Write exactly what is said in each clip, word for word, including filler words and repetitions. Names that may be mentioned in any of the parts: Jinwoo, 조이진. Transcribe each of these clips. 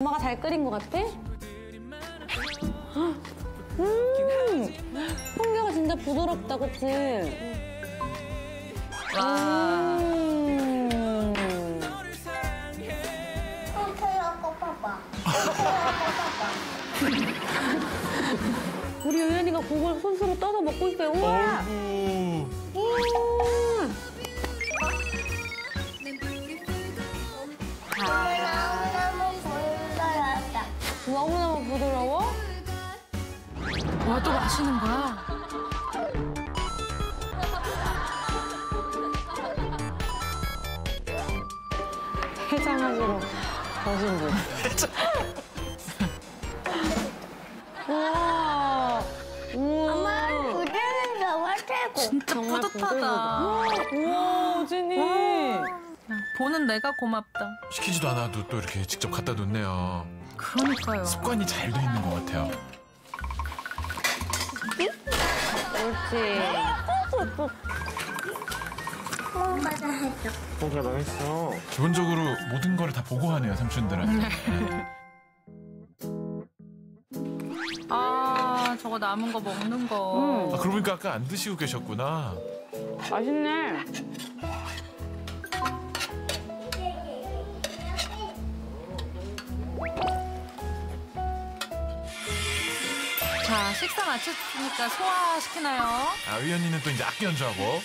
엄마가 잘 끓인 것 같아? 음! 홍게가 진짜 부드럽다, 그치? 와. 음. 우리 여연이가 국을 손으로 떠서 먹고 있어요. 우와! 너무너무 부드러워? 와, 또 마시는 거야? 해장하시러 오신 분. 우와. 우와. 엄마, 그대는 정말 최고. 진짜 정말 뿌듯하다. 우와, 진이. 보는 내가 고맙다. 시키지도 않아도 또 이렇게 직접 갖다 놓네요. 그러니까요. 습관이 잘 돼 있는 것 같아요. 그렇지. 뽕가다 했어. 뽕가다 했어. 기본적으로 모든 걸 다 보고하네요, 삼촌들은. 아, 저거 남은 거 먹는 거. 음. 아, 그러고 보니까 아까 안 드시고 계셨구나. 맛있네. 자, 식사 마쳤으니까 소화시키나요? 아, 의연이는 또 이제 악기 연주하고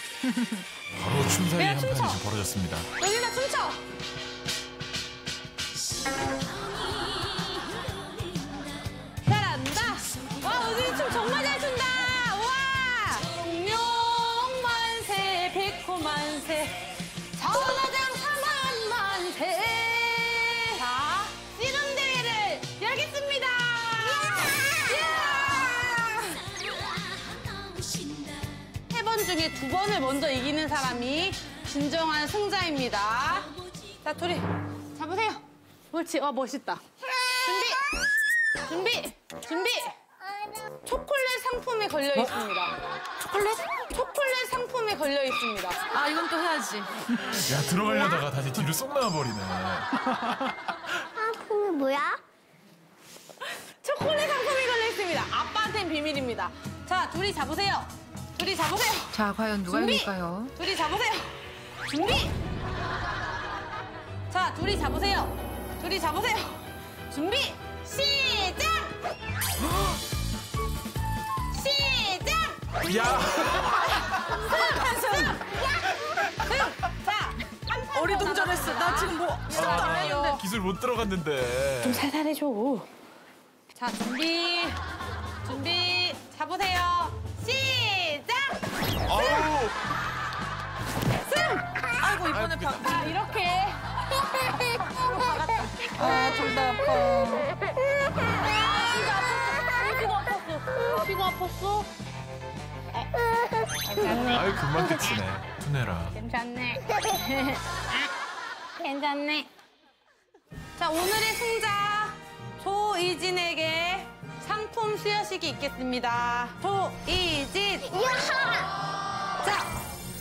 바로 춤사위 한 판이 지금 벌어졌습니다. 의연아, 춤춰! 잘한다! 와, 의연이 춤 정말 잘 춘다! 와! 정룡만세, 백호만세, 전화장 삼한만세! 자, 씨름 대회를 열겠습니다! 중에 두 번을 먼저 이기는 사람이 진정한 승자입니다. 자, 둘이 잡으세요. 옳지. 어, 멋있다. 준비! 준비! 준비! 초콜릿 상품에 걸려 있습니다. 어? 초콜릿? 초콜릿 상품에 걸려 있습니다. 아, 이건 또 해야지. 야, 들어가려다가 다시 뒤로 쏙 나와버리네. 상품이 뭐야? 초콜릿 상품이 걸려 있습니다. 아빠한테는 비밀입니다. 자, 둘이 잡으세요. 둘이 잡으세요. 자, 과연 누가 이길까요? 둘이 잡으세요. 준비. 자, 둘이 잡으세요. 둘이 잡으세요. 준비. 시작. 시작. 야. 승. 승. 자, 어리둥절했어. 나 지금 뭐 시작도 안 했는데. 기술 못 들어갔는데. 좀 살살 해줘. 자, 준비. 준비. 잡으세요. 아우. 승! 아이고, 이번에 박았다. 아, 이렇게. 박았다. 아, 둘 다 아파. 아, 피가 아팠어. 피가 아팠어. 괜찮네. 아유, 금방 끝이네. 투네라. 괜찮네. 괜찮네. 자, 오늘의 승자 조이진에게 상품 수여식이 있겠습니다. 조이진. 자,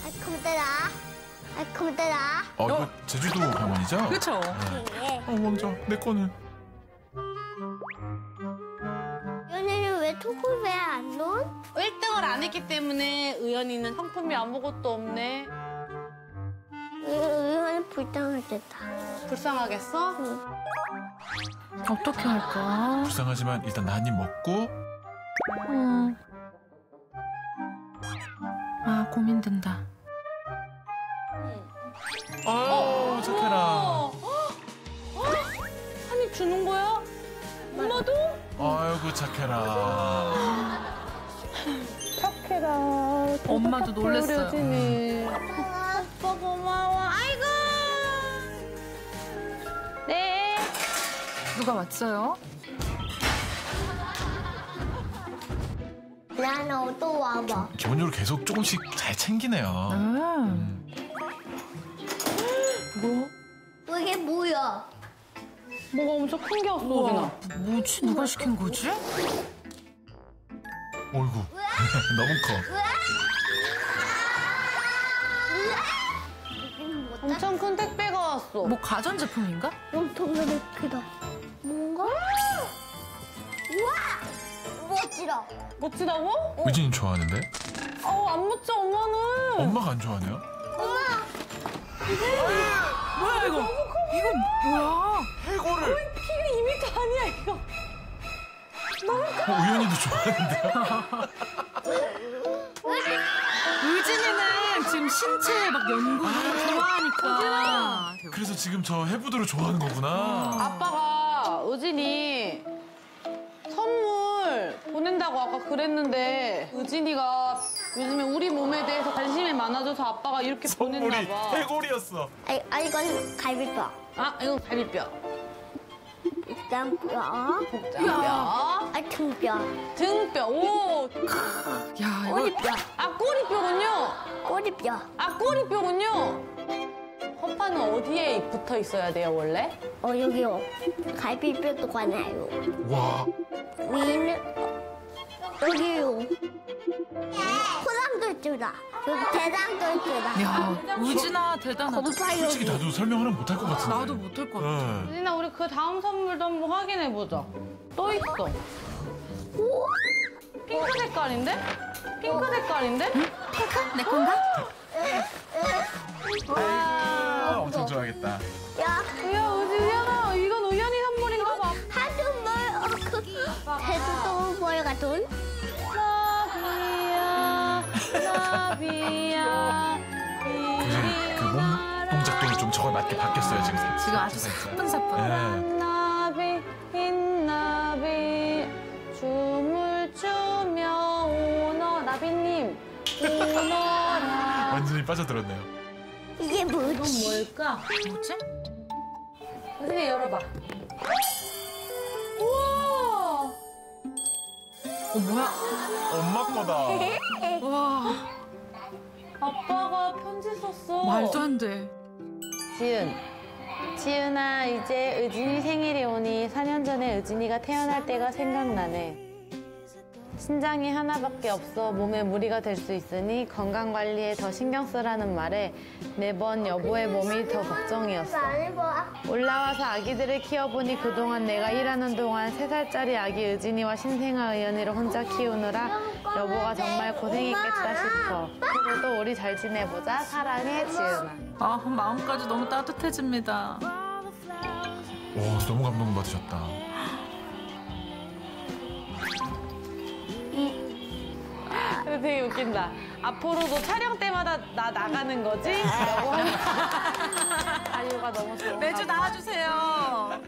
알콩달아, 알콩달아. 어, 이거 제주도 가문이죠? 그렇죠. 네. 어, 먼저 내 거는. 의연이는 왜 토크에 안 넣어? 일 등을 안 했기 때문에 의연이는 상품이 아무것도 없네. 의연이 불쌍하겠다. 불쌍하겠어? 응. 어떻게 할까? 불쌍하지만 일단 나 한 입 먹고. 음. 아, 고민된다. 응. 어, 착해라. 한 입 주는 거야? 엄마도? 아이고, 착해라. 착해라. 엄마도 놀랬어요. 음. 아빠 고마워. 아이고. 네. 누가 왔어요? 나는 또 와봐. 기본적으로 계속 조금씩 잘 챙기네요. 아. 음. 뭐? 이게 뭐야? 뭐가 엄청 큰 게 왔어, 우리나. 뭐지? 누가 시킨 거지? 어이구. 너무 커. 엄청 큰 택배가 왔어. 뭐 가전제품인가? 엄청 크다. 뭐. 멋지다고? 어. 의진이 좋아하는데? 어, 안 멋져, 엄마는. 엄마가 안 좋아하네요? 엄마! 아, 뭐야, 이거? 이거 뭐야? 해골을. 거의 키가 이 미터 아니야, 이거. 너무 커. 어, 우연히도 좋아하는데요? 의진이는 지금 신체 막 연구를 아, 좋아하니까. 의진아. 그래서 지금 저 해부도를 좋아하는 거구나. 아. 아빠가 의진이 선물 보낸다고 아까 그랬는데 의진이가 요즘에 우리 몸에 대해서 관심이 많아져서 아빠가 이렇게 보냈나 봐. 선물이 해골이었어. 아, 아 이건 갈비뼈. 아, 이건 갈비뼈. 등뼈, 복장뼈, 아, 등뼈, 등뼈, 오, 야, 꼬리뼈, 아 꼬리뼈군요, 꼬리뼈, 아 꼬리뼈군요. 허파는 어디에 붙어 있어야 돼요 원래? 어 여기요, 갈비뼈도 가나요. 와. 위는 여기요. 포장도 있더라. 여기 대장도 있더라. 야, 우진아 대단하다. 솔직히 나도 설명은 못할 것 같은데. 나도 못할 것 같아. 우진아 우리 그 다음 선물도 한번 확인해 보자. 또 있어. 우와. 핑크 색깔인데? 핑크 색깔인데? 응? 핑크? 내 건가? 와. 엄청 좋아하겠다. 야, 야 우진아 이건 우연히 선물인가 봐. 하도 멀. 대도 멀 같은. 나비야 그몸 동작도 좀 저걸 맞게 바뀌었어요 지금. 지금 아주 사뿐사뿐. 나비 흰 나비 춤을 추며 오너 나비님 오너라. 완전히 빠져들었네요. 이게 뭐지? 뭘까? 뭐지? 선생님 열어봐. 우와. 어 뭐야? 엄마 거다. 와. 아빠가 편지 썼어. 말도 안 돼. 지은. 지은아, 이제 의진이 생일이 오니 사 년 전에 의진이가 태어날 때가 생각나네. 신장이 하나밖에 없어 몸에 무리가 될 수 있으니 건강 관리에 더 신경 쓰라는 말에 매번 여보의 몸이 더 걱정이었어. 올라와서 아기들을 키워보니 그동안 내가 일하는 동안 세 살짜리 아기 의진이와 신생아 의연이를 혼자 키우느라 여보가 정말 고생했겠다 싶어. 그래도 우리 잘 지내보자. 사랑해, 지은아. 아, 마음까지 너무 따뜻해집니다. 와, 너무 감동받으셨다. 되게 웃긴다. 앞으로도 촬영 때마다 나 나가는 거지? 라고 하는 아유가 너무 좋아. 매주 나와주세요.